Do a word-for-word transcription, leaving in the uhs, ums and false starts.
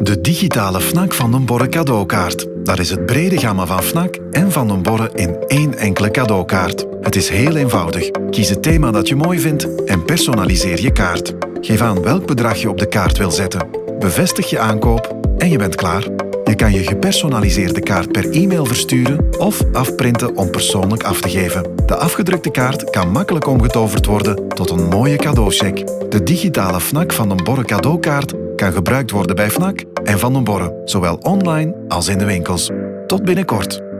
De digitale FNAC Vanden Borre cadeaukaart. Daar is het brede gamma van FNAC en Vanden Borre in één enkele cadeaukaart. Het is heel eenvoudig. Kies het thema dat je mooi vindt en personaliseer je kaart. Geef aan welk bedrag je op de kaart wil zetten. Bevestig je aankoop en je bent klaar. Je kan je gepersonaliseerde kaart per e-mail versturen of afprinten om persoonlijk af te geven. De afgedrukte kaart kan makkelijk omgetoverd worden tot een mooie cadeaucheque. De digitale FNAC Vanden Borre cadeaukaart kan gebruikt worden bij FNAC en Vanden Borre, zowel online als in de winkels. Tot binnenkort.